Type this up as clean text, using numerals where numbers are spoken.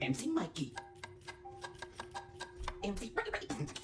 MC Mikey. MC Mikey.